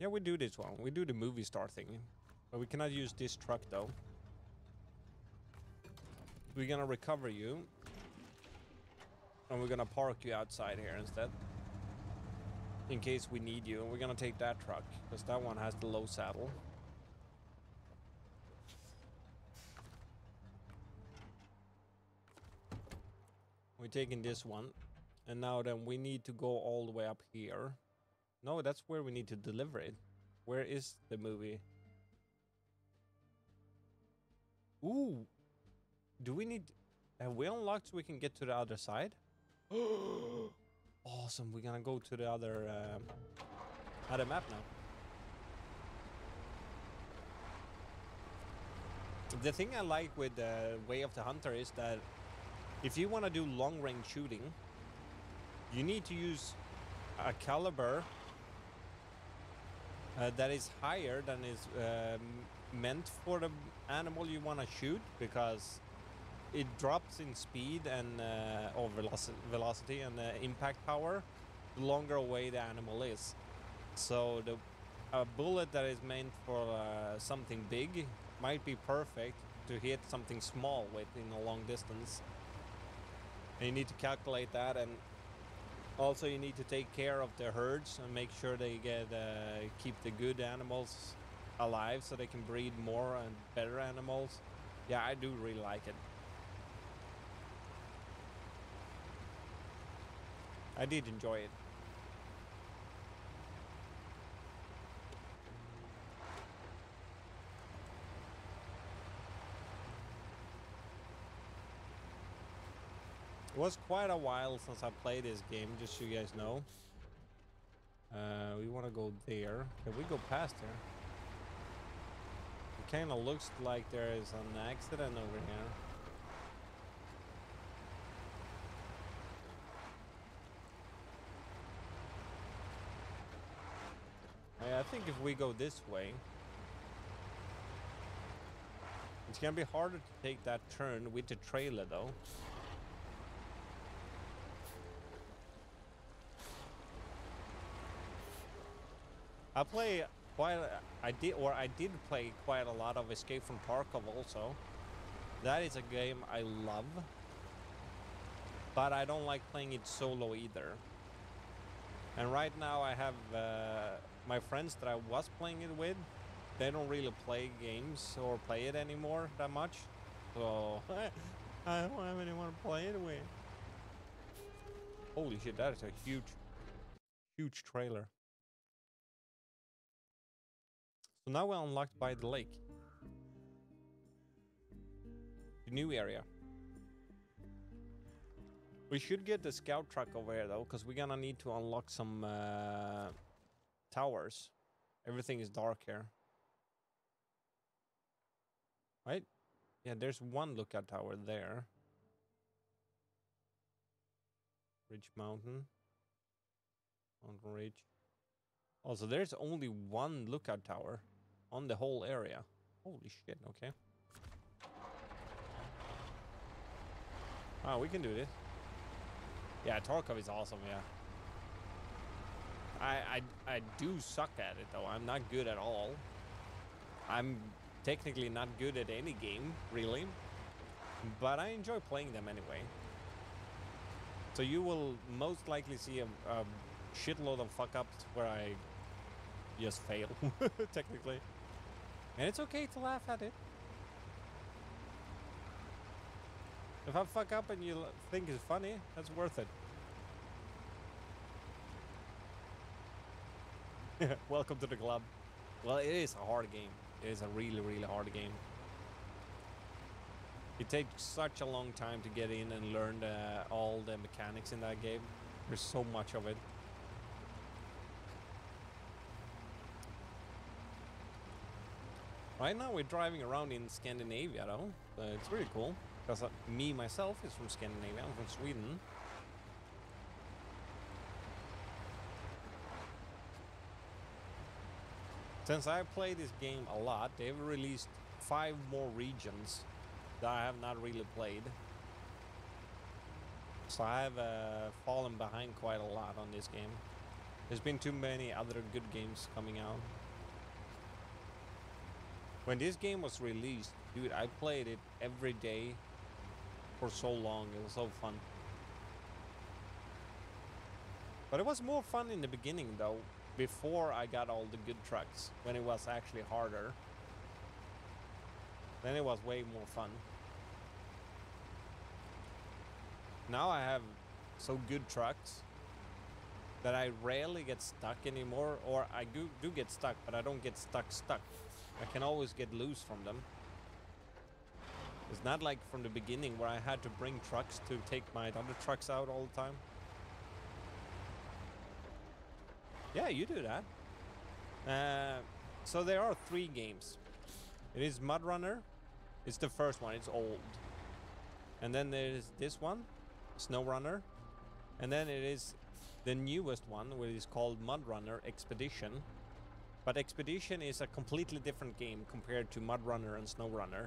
Yeah, we do this one. We do the movie star thing. But we cannot use this truck, though. We're gonna recover you. And we're gonna park you outside here instead. In case we need you. And we're gonna take that truck. Because that one has the low saddle. We're taking this one. And now then we need to go all the way up here. No, that's where we need to deliver it. Where is the movie? Ooh. Do we need... Have we unlocked so we can get to the other side? Awesome. We're gonna go to the other map now. The thing I like with Way of the Hunter is that if you want to do long-range shooting, you need to use a caliber that is higher than is meant for the animal you want to shoot, because it drops in speed and or velocity and impact power the longer away the animal is. So a bullet that is meant for something big might be perfect to hit something small with in a long distance. And you need to calculate that, and also you need to take care of the herds and make sure they get keep the good animals alive so they can breed more and better animals. Yeah, I do really like it. I did enjoy it. It was quite a while since I played this game, just so you guys know. We want to go there. Can we go past there? It kind of looks like there is an accident over here. I think if we go this way, it's gonna be harder to take that turn with the trailer, though. I did play quite a lot of Escape from Tarkov also. That is a game I love, but I don't like playing it solo either. And right now I have my friends that I was playing it with. They don't really play games or play it anymore that much. So I don't have anyone to play it with. Holy shit, that is a huge, huge trailer. So now we're unlocked by the lake. The new area. We should get the scout truck over here, though, because we're gonna need to unlock some towers. Everything is dark here. Right? Yeah, there's one lookout tower there. Ridge Mountain. Mountain Ridge. Oh, so there's only one lookout tower on the whole area. Holy shit, okay. Wow, we can do this. Yeah, Tarkov is awesome, yeah. I do suck at it, though. I'm not good at all. I'm technically not good at any game, really. But I enjoy playing them anyway. So you will most likely see a shitload of fuck-ups where I just fail, technically. And it's okay to laugh at it. If I fuck up and you think it's funny, that's worth it. Welcome to the club. Well, it is a hard game. It is a really, really hard game. It takes such a long time to get in and learn all the mechanics in that game. There's so much of it. Right now we're driving around in Scandinavia, though. It's really cool. Because me, myself, is from Scandinavia. I'm from Sweden. Since I play this game a lot, they've released 5 more regions that I have not really played. So I have fallen behind quite a lot on this game. There's been too many other good games coming out. When this game was released, dude, I played it every day for so long. It was so fun. But it was more fun in the beginning, though, before I got all the good trucks, when it was actually harder. Then it was way more fun. Now I have so good trucks that I rarely get stuck anymore, or I do get stuck, but I don't get stuck. I can always get loose from them. It's not like from the beginning where I had to bring trucks to take my other trucks out all the time. Yeah, you do that. So there are 3 games. It is MudRunner. It's the first one. It's old. And then there is this one, SnowRunner. And then it is the newest one, which is called MudRunner Expedition. But Expedition is a completely different game compared to MudRunner and SnowRunner,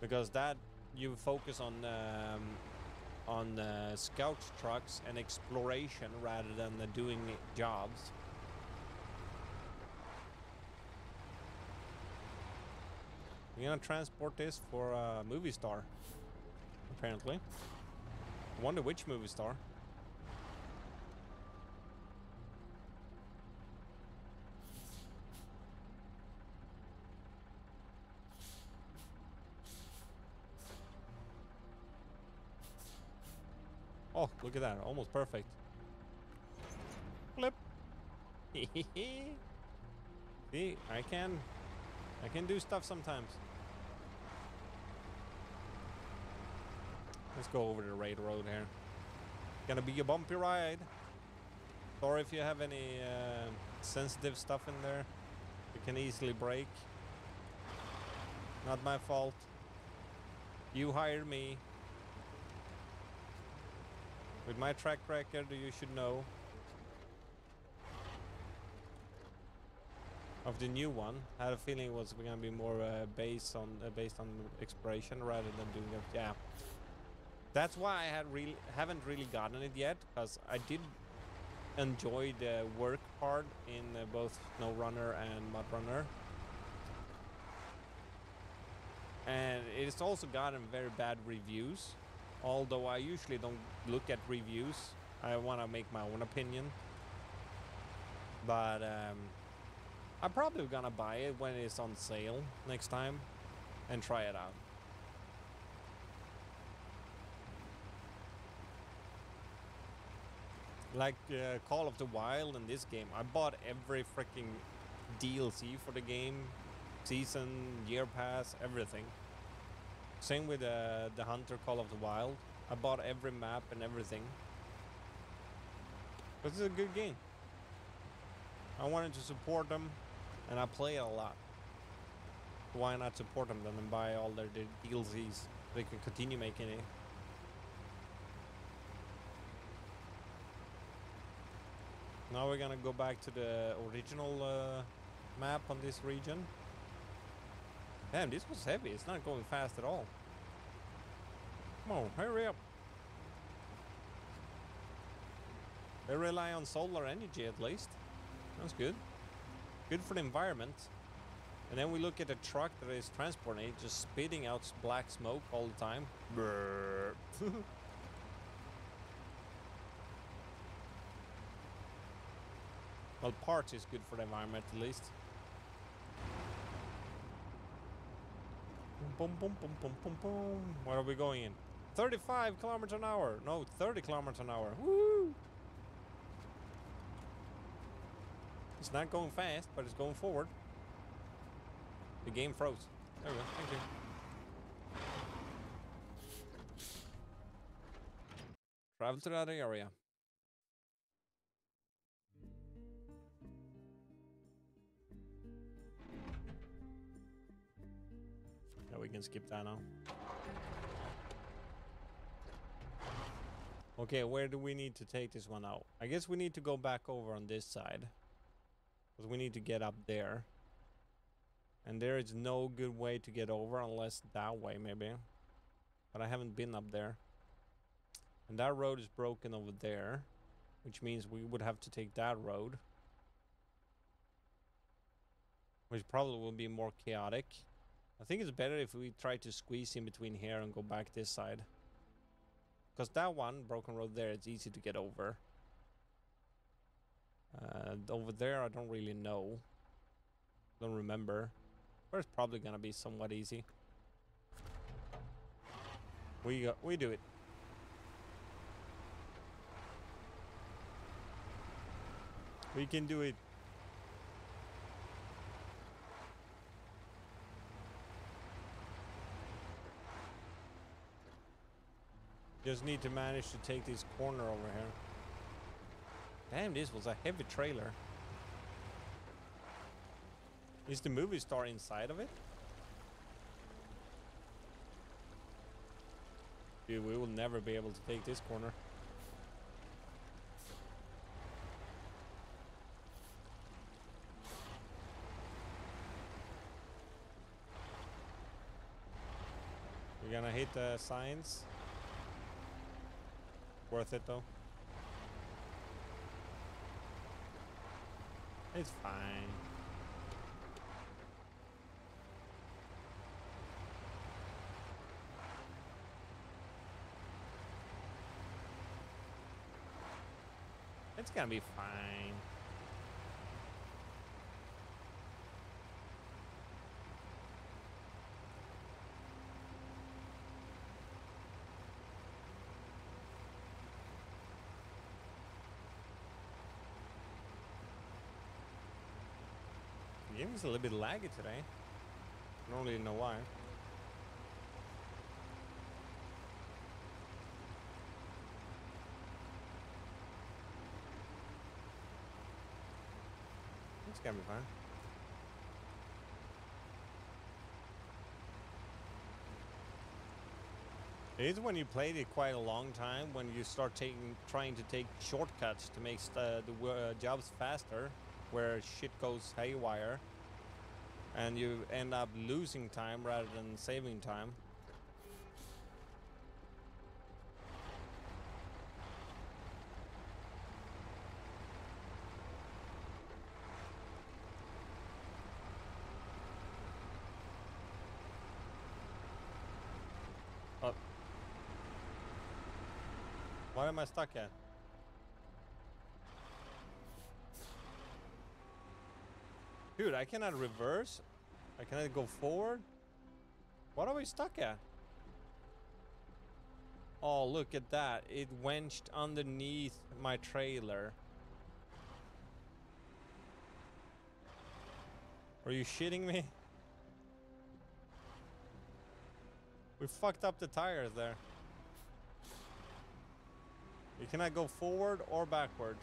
because that you focus on scout trucks and exploration rather than doing jobs. We're gonna transport this for a movie star, apparently. I wonder which movie star. Oh, look at that. Almost perfect. Flip. See, I can do stuff sometimes. Let's go over the railroad here. Gonna be a bumpy ride. Sorry if you have any sensitive stuff in there. You can easily break. Not my fault. You hired me. With my track record, you should know. Of the new one, I had a feeling it was gonna be more based on exploration rather than doing it. Yeah, that's why I haven't really gotten it yet, because I did enjoy the work part in both SnowRunner and MudRunner, and it's also gotten very bad reviews. Although I usually don't look at reviews, I want to make my own opinion. But I'm probably gonna buy it when it's on sale next time and try it out. Like Call of the Wild and this game, I bought every freaking DLC for the game, season, year pass, everything. Same with the Hunter Call of the Wild. I bought every map and everything. But this is a good game. I wanted to support them, and I play it a lot. Why not support them then and buy all their DLCs so they can continue making it? Now we're gonna go back to the original map on this region. Damn, this was heavy. It's not going fast at all. Come on, hurry up. They rely on solar energy at least. That's good. Good for the environment. And then we look at the truck that is transporting it, just spitting out black smoke all the time. Well, parts is good for the environment at least. Boom, boom, boom, boom, boom, boom. What are we going in? 35 kilometers an hour. No, 30 kilometers an hour. Woo! It's not going fast, but it's going forward. The game froze. There we go. Thank you. Travel to the other area. We can skip that now. Okay, where do we need to take this one out? I guess we need to go back over on this side, because we need to get up there. And there is no good way to get over unless that way maybe. But I haven't been up there. And that road is broken over there. which means we would have to take that road, which probably will be more chaotic. I think it's better if we try to squeeze in between here and go back this side, because that one broken road there, it's easy to get over. And over there, I don't really know. Don't remember. But it's probably gonna be somewhat easy. We do it. We can do it. Just need to manage to take this corner over here. Damn, this was a heavy trailer. Is the movie star inside of it? Dude, we will never be able to take this corner. We're gonna hit the signs. Worth it though. It's fine. It's gonna be fine. The game is a little bit laggy today. I don't really know why. It's gonna be fine. It is when you played it quite a long time, when you start trying to take shortcuts to make the jobs faster, where shit goes haywire and you end up losing time rather than saving time. Oh. Why am I stuck at? Dude, I cannot reverse. I cannot go forward. What are we stuck at? Oh, look at that. It wedged underneath my trailer. Are you shitting me? We fucked up the tires there. You cannot go forward or backward.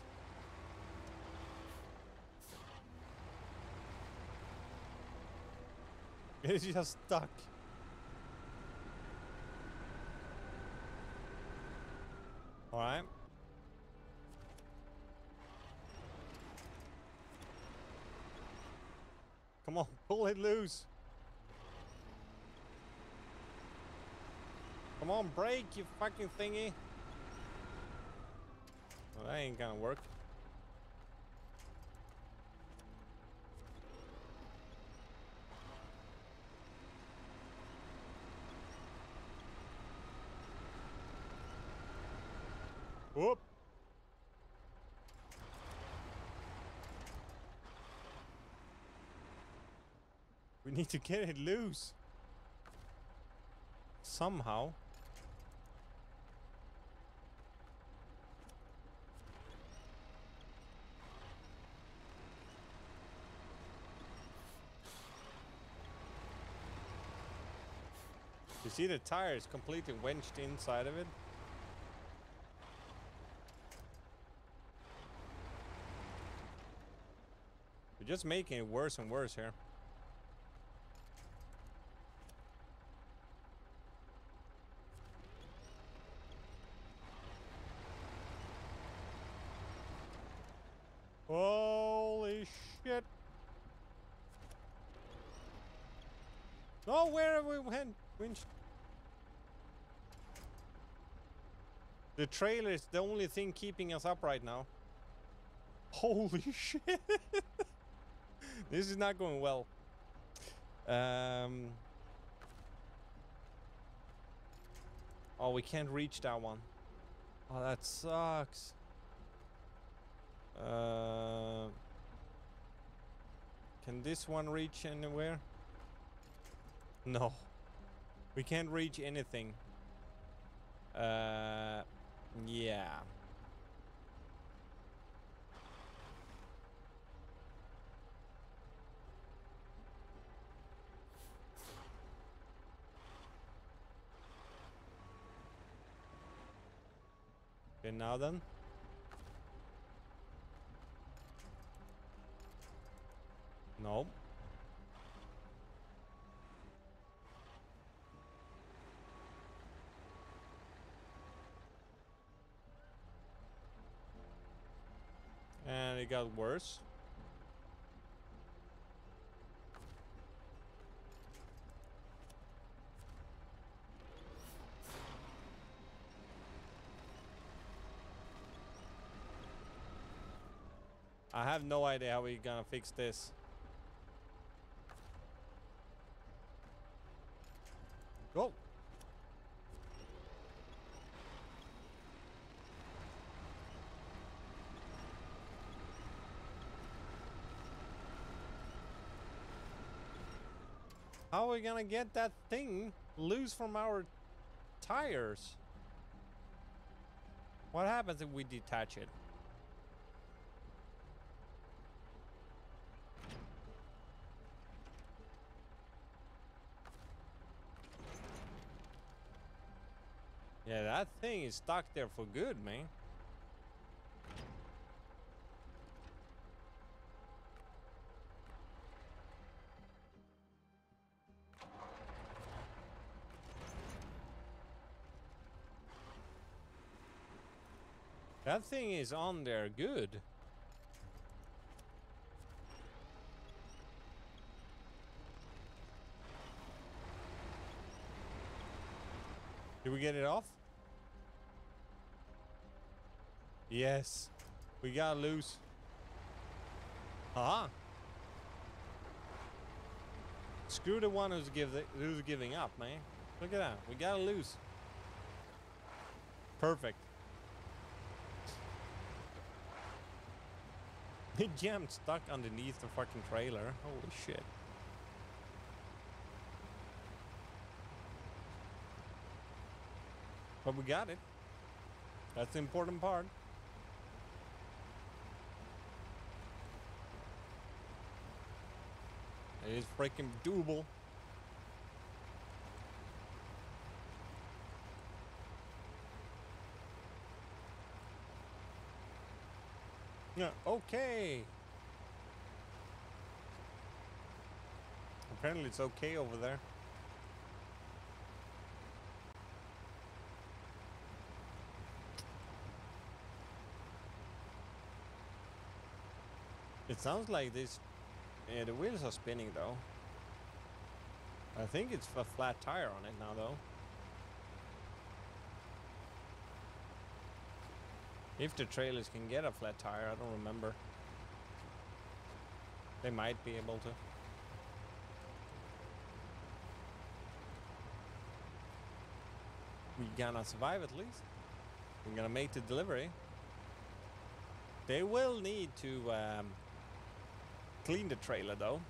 It's just stuck. All right. Come on, pull it loose. Come on, brake, you fucking thingy. Well, that ain't gonna work. Whoop. We need to get it loose. Somehow. You see the tire is completely wedged inside of it. We're just making it worse and worse here. Holy shit. Oh, where have we went? The trailer is the only thing keeping us up right now. Holy shit! This is not going well. Oh, we can't reach that one. Oh, that sucks. Can this one reach anywhere? No. We can't reach anything. Yeah. Okay, now then. No. And it got worse. I have no idea how we're gonna fix this. Go. How are we gonna get that thing loose from our tires? What happens if we detach it? Yeah, that thing is stuck there for good, man. That thing is on there good. Did we get it off? Yes. We got loose. Huh? Screw the one who's giving up, man. Look at that. We got loose. Perfect. It jammed stuck underneath the fucking trailer. Holy shit. But we got it. That's the important part. It is freaking doable. Yeah, okay. Apparently it's okay over there. It sounds like this. Yeah, the wheels are spinning though. I think it's a flat tire on it now though. If the trailers can get a flat tire, I don't remember. They might be able to. We're gonna survive at least. We're gonna make the delivery. They will need to clean the trailer though,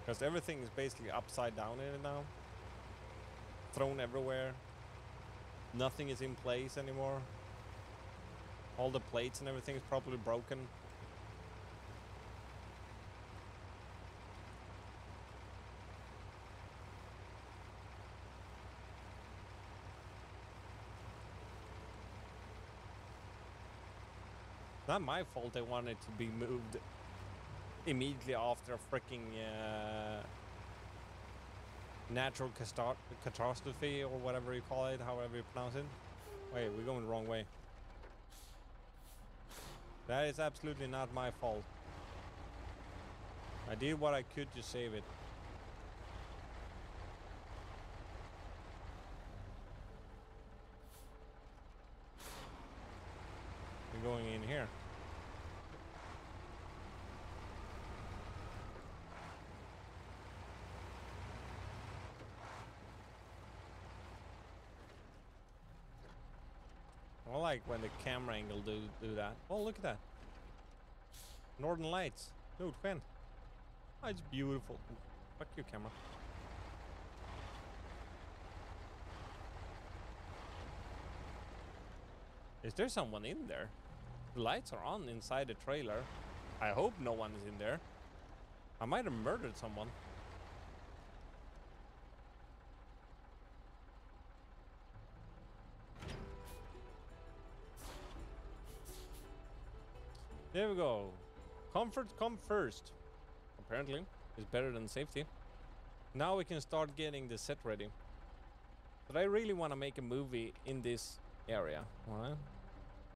because everything is basically upside down in it now, thrown everywhere. Nothing is in place anymore. All the plates and everything is probably broken. Not my fault they wanted to be moved immediately after a freaking natural catastrophe or whatever you call it, however you pronounce it. Wait, we're going the wrong way. That is absolutely not my fault. I did what I could to save it. I like when the camera angle do that. Oh, look at that. Northern Lights. Dude, when? Oh, it's beautiful. Fuck you, camera. Is there someone in there? The lights are on inside the trailer. I hope no one is in there. I might have murdered someone. There we go. Comfort come first. Apparently, it's better than safety. Now we can start getting the set ready. But I really want to make a movie in this area. All right.